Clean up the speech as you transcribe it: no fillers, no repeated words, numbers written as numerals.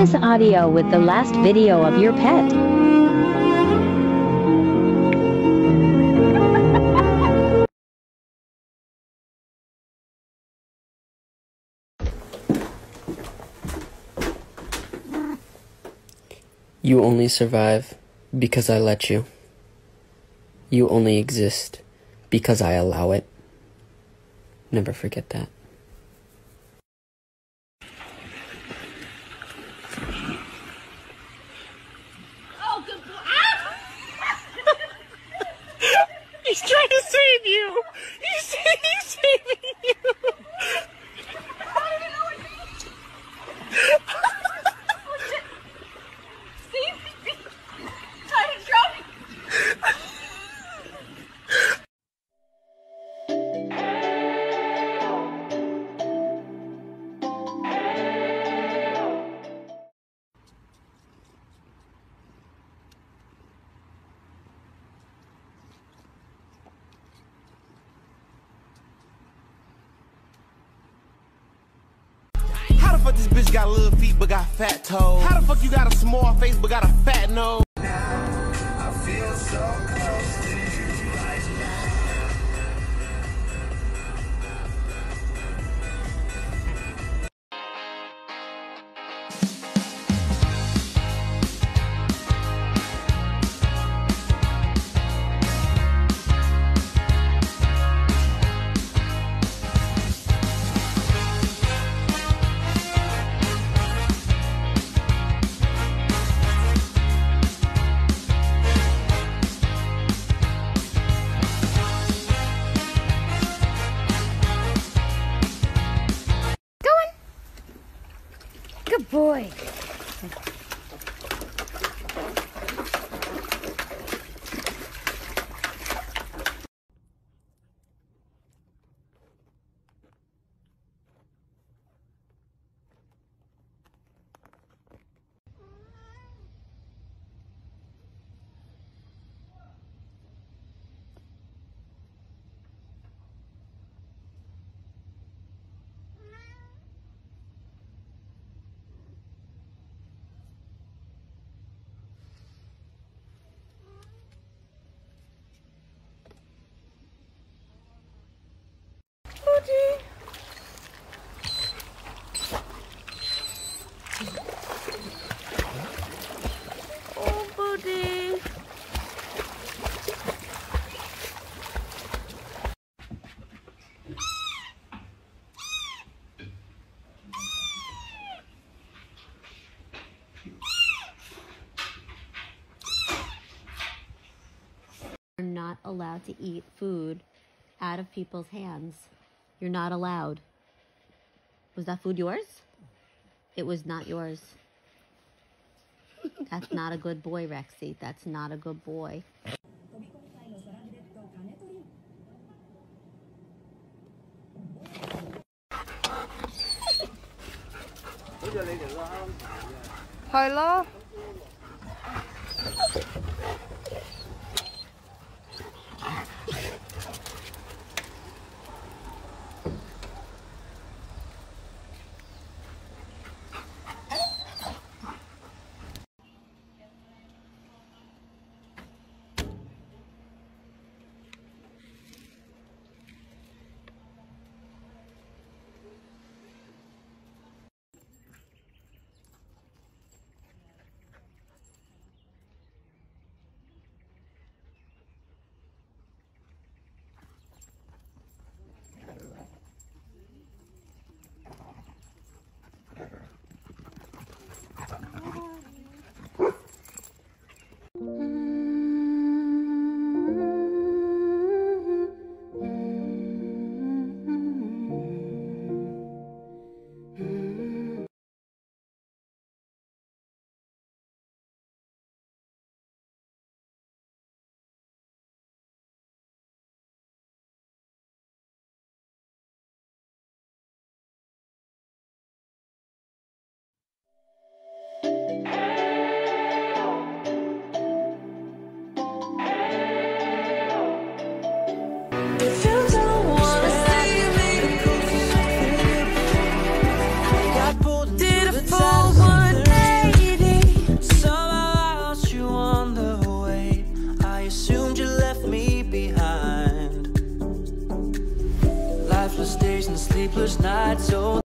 this audio with the last video of your pet. You only survive because I let you. You only exist because I allow it. Never forget that. Oh, good boy. Ah! He's trying to save you. He's saving you. I don't even know what you mean. How the fuck this bitch got little feet but got fat toes? How the fuck you got a small face but got a fat nose? Now, I feel so close to you right boy. Oh, buddy. You're not allowed to eat food out of people's hands. You're not allowed. Was that food yours? It was not yours. That's not a good boy, Rexy. That's not a good boy. Hello? was not so